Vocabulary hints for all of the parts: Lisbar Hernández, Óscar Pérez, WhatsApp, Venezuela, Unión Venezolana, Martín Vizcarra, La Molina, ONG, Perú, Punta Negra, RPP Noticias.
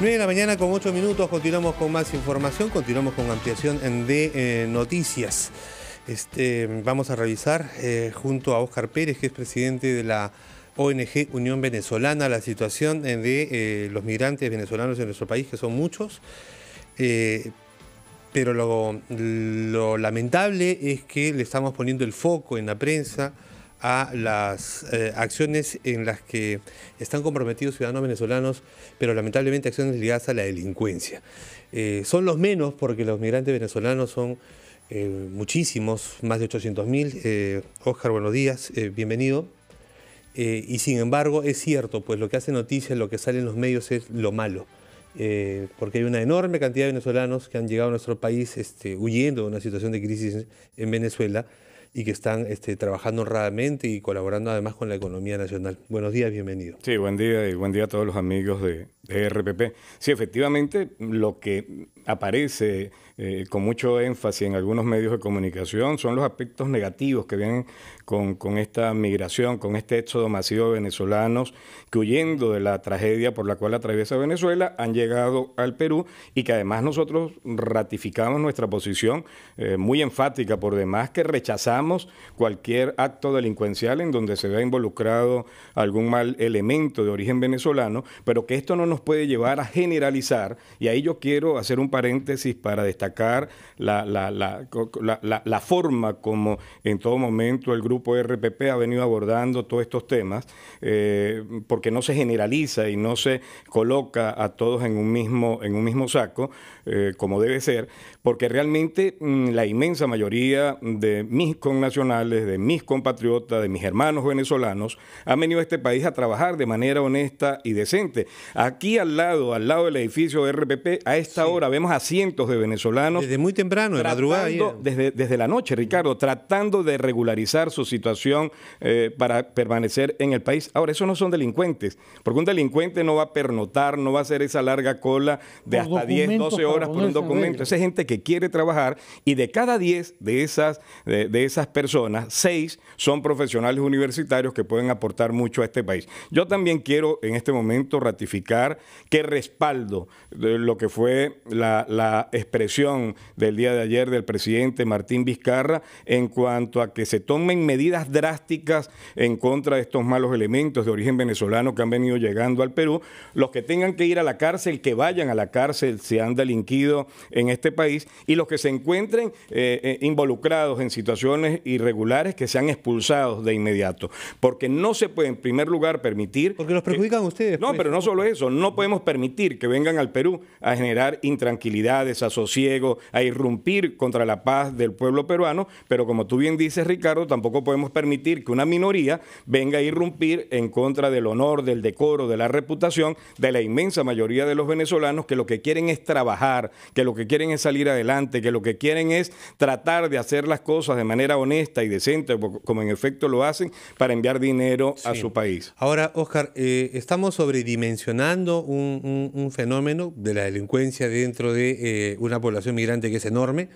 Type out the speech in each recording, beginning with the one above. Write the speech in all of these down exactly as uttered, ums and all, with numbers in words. nueve de la mañana con ocho minutos, continuamos con más información, continuamos con ampliación de eh, noticias. Este, vamos a revisar eh, junto a Óscar Pérez, que es presidente de la O N G Unión Venezolana, la situación de eh, los migrantes venezolanos en nuestro país, que son muchos. Eh, pero lo, lo lamentable es que le estamos poniendo el foco en la prensa a las eh, acciones en las que están comprometidos ciudadanos venezolanos, pero lamentablemente acciones ligadas a la delincuencia. Eh, son los menos porque los migrantes venezolanos son eh, muchísimos, más de ochocientos mil. Eh, Óscar, buenos días, eh, bienvenido. Eh, y sin embargo, es cierto, pues lo que hace noticia, lo que sale en los medios es lo malo. Eh, porque hay una enorme cantidad de venezolanos que han llegado a nuestro país este, huyendo de una situación de crisis en Venezuela, y que están este, trabajando honradamente y colaborando además con la economía nacional. Buenos días, bienvenido. Sí, buen día y buen día a todos los amigos de, de R P P. Sí, efectivamente, lo que aparece eh, con mucho énfasis en algunos medios de comunicación son los aspectos negativos que vienen con, con esta migración, con este éxodo masivo de venezolanos que, huyendo de la tragedia por la cual atraviesa Venezuela, han llegado al Perú, y que además nosotros ratificamos nuestra posición eh, muy enfática, por demás, que rechazamos cualquier acto delincuencial en donde se vea involucrado algún mal elemento de origen venezolano, pero que esto no nos puede llevar a generalizar. Y ahí yo quiero hacer un paréntesis para destacar la, la, la, la, la, la forma como en todo momento el grupo R P P ha venido abordando todos estos temas, eh, porque no se generaliza y no se coloca a todos en un mismo, en un mismo saco, eh, como debe ser, porque realmente la inmensa mayoría de mis con nacionales, de mis compatriotas, de mis hermanos venezolanos, han venido a este país a trabajar de manera honesta y decente. Aquí al lado, al lado del edificio de R P P, a esta sí. hora vemos a cientos de venezolanos. Desde muy temprano, de madrugada. Desde, desde la noche, Ricardo, tratando de regularizar su situación eh, para permanecer en el país. Ahora, eso no son delincuentes, porque un delincuente no va a pernotar, no va a hacer esa larga cola de por hasta diez, doce horas por un documento. Esa es gente que quiere trabajar, y de cada diez de esas, de, de esas personas, seis son profesionales universitarios que pueden aportar mucho a este país. Yo también quiero en este momento ratificar que respaldo de lo que fue la, la expresión del día de ayer del presidente Martín Vizcarra en cuanto a que se tomen medidas drásticas en contra de estos malos elementos de origen venezolano que han venido llegando al Perú. Los que tengan que ir a la cárcel, que vayan a la cárcel si han delinquido en este país, y los que se encuentren eh, involucrados en situaciones irregulares, que sean expulsados de inmediato, porque no se puede en primer lugar permitir... Porque los perjudican que, ustedes. No, pues. Pero no solo eso, no podemos permitir que vengan al Perú a generar intranquilidad, desasosiego, a irrumpir contra la paz del pueblo peruano, pero como tú bien dices, Ricardo, tampoco podemos permitir que una minoría venga a irrumpir en contra del honor, del decoro, de la reputación de la inmensa mayoría de los venezolanos, que lo que quieren es trabajar, que lo que quieren es salir adelante, que lo que quieren es tratar de hacer las cosas de manera honesta y decente, como en efecto lo hacen, para enviar dinero sí. a su país. Ahora, Óscar, eh, estamos sobredimensionando un, un, un fenómeno de la delincuencia dentro de eh, una población migrante que es enorme,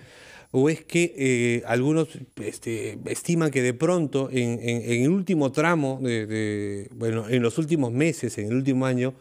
o es que eh, algunos este, estiman que de pronto en, en, en el último tramo, de, de, bueno, en los últimos meses, en el último año,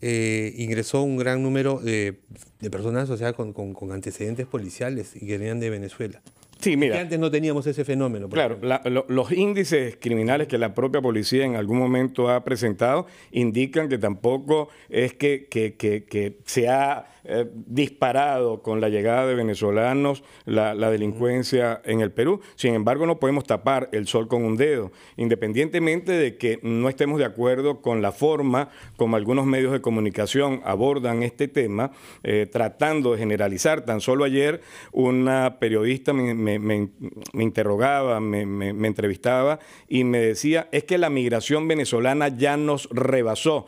Eh, ingresó un gran número de, de personas asociadas con, con, con antecedentes policiales y que venían de Venezuela. Sí, mira. Que antes no teníamos ese fenómeno. Claro, la, lo, los índices criminales que la propia policía en algún momento ha presentado indican que tampoco es que, que, que, que se ha eh, disparado con la llegada de venezolanos la, la delincuencia en el Perú. Sin embargo, no podemos tapar el sol con un dedo, independientemente de que no estemos de acuerdo con la forma como algunos medios de comunicación abordan este tema, eh, tratando de generalizar. Tan solo ayer una periodista me, me Me, me, me interrogaba, me, me, me entrevistaba y me decía, es que la migración venezolana ya nos rebasó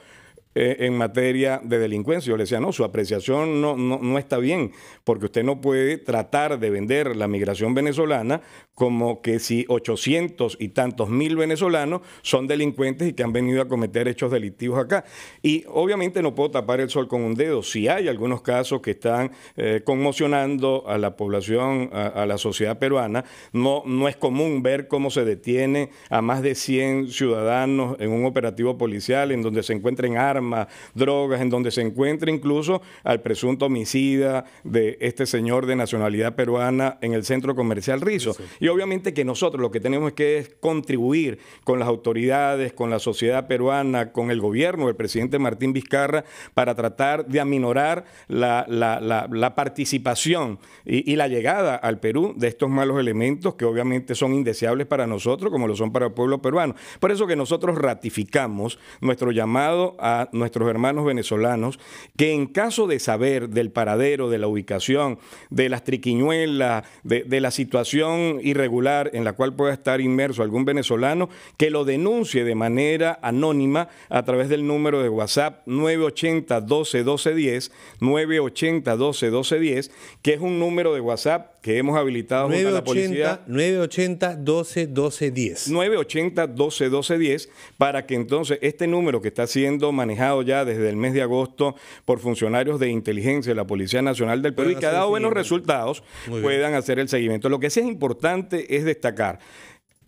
eh, en materia de delincuencia. Yo le decía, no, su apreciación no, no, no está bien, porque usted no puede tratar de vender la migración venezolana como que si ochocientos y tantos mil venezolanos son delincuentes y que han venido a cometer hechos delictivos acá. Y obviamente no puedo tapar el sol con un dedo. Si hay algunos casos que están eh, conmocionando a la población, a, a la sociedad peruana, no, no es común ver cómo se detiene a más de cien ciudadanos en un operativo policial en donde se encuentren armas, armas, drogas, en donde se encuentra incluso al presunto homicida de este señor de nacionalidad peruana en el centro comercial Rizo. Sí. Y obviamente que nosotros lo que tenemos es que es contribuir con las autoridades, con la sociedad peruana, con el gobierno del presidente Martín Vizcarra para tratar de aminorar la, la, la, la participación y, y la llegada al Perú de estos malos elementos que obviamente son indeseables para nosotros como lo son para el pueblo peruano. Por eso que nosotros ratificamos nuestro llamado a nuestros hermanos venezolanos que en caso de saber del paradero, de la ubicación, de las triquiñuelas, de, de la situación irregular en la cual pueda estar inmerso algún venezolano, que lo denuncie de manera anónima a través del número de WhatsApp nueve ochenta doce doce diez, nueve ochenta doce doce diez, que es un número de WhatsApp que hemos habilitado junto a la policía. nueve ochenta doce doce diez. nueve ochenta doce doce diez, para que entonces este número que está siendo manejado ya desde el mes de agosto por funcionarios de inteligencia de la Policía Nacional del Perú y que ha dado buenos resultados, puedan hacer el seguimiento. Lo que sí es importante es destacar: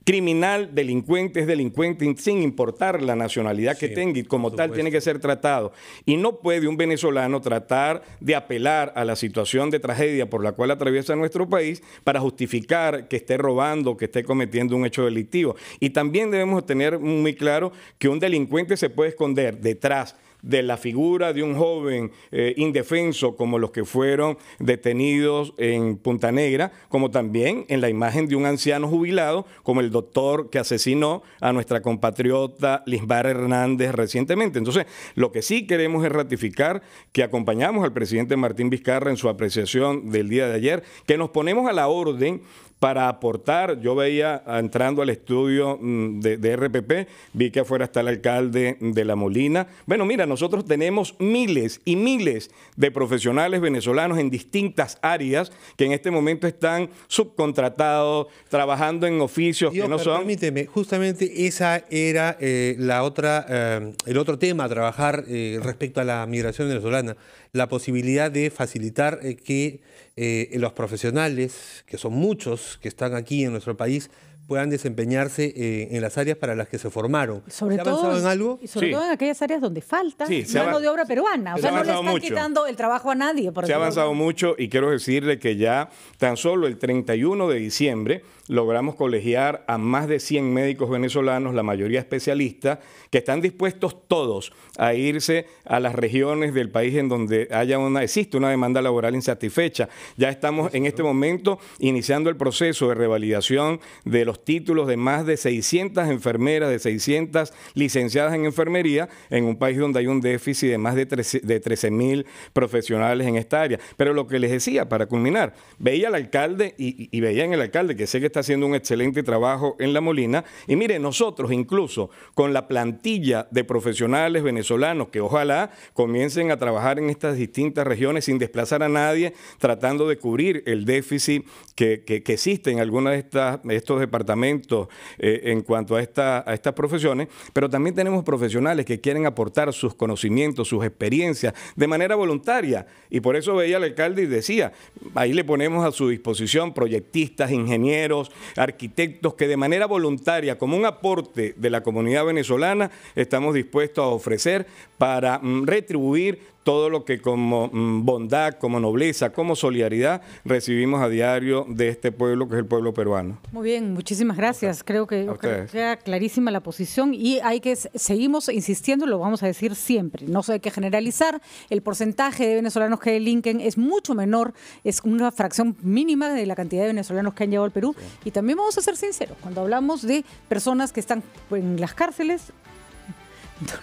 criminal, delincuente, es delincuente sin importar la nacionalidad que sí, tenga, y como tal tiene que ser tratado. Y no puede un venezolano tratar de apelar a la situación de tragedia por la cual atraviesa nuestro país para justificar que esté robando, que esté cometiendo un hecho delictivo. Y también debemos tener muy claro que un delincuente se puede esconder detrás de la figura de un joven eh, indefenso como los que fueron detenidos en Punta Negra, como también en la imagen de un anciano jubilado como el doctor que asesinó a nuestra compatriota Lisbar Hernández recientemente. Entonces, lo que sí queremos es ratificar que acompañamos al presidente Martín Vizcarra en su apreciación del día de ayer, que nos ponemos a la orden para aportar. Yo veía, entrando al estudio de, de R P P, vi que afuera está el alcalde de La Molina. Bueno, mira, nosotros tenemos miles y miles de profesionales venezolanos en distintas áreas que en este momento están subcontratados, trabajando en oficios y, que Oscar, no son... Permíteme, justamente esa era eh, la otra, eh, el otro tema a trabajar eh, respecto a la migración venezolana, la posibilidad de facilitar eh, que eh, los profesionales, que son muchos, que están aquí en nuestro país, puedan desempeñarse eh, en las áreas para las que se formaron. Sobre ¿Se ha avanzado todo, en algo? Y sobre sí. todo en aquellas áreas donde falta sí, mano de obra peruana. O se sea, se no le están mucho. quitando el trabajo a nadie. Por se ha avanzado obra. mucho, y quiero decirle que ya tan solo el treinta y uno de diciembre logramos colegiar a más de cien médicos venezolanos, la mayoría especialistas, que están dispuestos todos a irse a las regiones del país en donde haya una, existe una demanda laboral insatisfecha. Ya estamos en este momento iniciando el proceso de revalidación de los los títulos de más de seiscientas enfermeras, de seiscientas licenciadas en enfermería, en un país donde hay un déficit de más de trece mil profesionales en esta área. Pero lo que les decía, para culminar, veía al alcalde y, y veía en el alcalde, que sé que está haciendo un excelente trabajo en La Molina, y mire, nosotros incluso con la plantilla de profesionales venezolanos que ojalá comiencen a trabajar en estas distintas regiones sin desplazar a nadie, tratando de cubrir el déficit que, que, que existe en algunas de estas, estos departamentos departamentos eh, en cuanto a, esta, a estas profesiones, pero también tenemos profesionales que quieren aportar sus conocimientos, sus experiencias de manera voluntaria. Y por eso veía al alcalde y decía, ahí le ponemos a su disposición proyectistas, ingenieros, arquitectos que de manera voluntaria, como un aporte de la comunidad venezolana, estamos dispuestos a ofrecer para mm, retribuir todo lo que como bondad, como nobleza, como solidaridad recibimos a diario de este pueblo que es el pueblo peruano. Muy bien, muchísimas gracias. Okay. Creo que Oscar, queda clarísima la posición, y hay que seguimos insistiendo, lo vamos a decir siempre, no hay que generalizar. El porcentaje de venezolanos que delinquen es mucho menor, es una fracción mínima de la cantidad de venezolanos que han llegado al Perú. Sí. Y también vamos a ser sinceros, cuando hablamos de personas que están en las cárceles,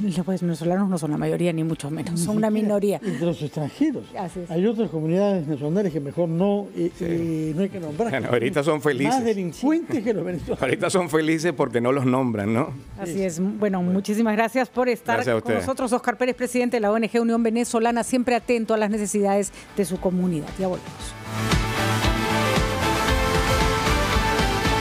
los venezolanos no son la mayoría, ni mucho menos, son una minoría. Entre los extranjeros. Hay otras comunidades nacionales que mejor no, eh, sí. eh, no hay que nombrar. Bueno, ahorita son felices. Más delincuentes que los venezolanos. Ahorita son felices porque no los nombran, ¿no? Así es. Bueno, bueno. muchísimas gracias por estar gracias con nosotros. Óscar Pérez, presidente de la O N G Unión Venezolana, siempre atento a las necesidades de su comunidad. Ya volvemos.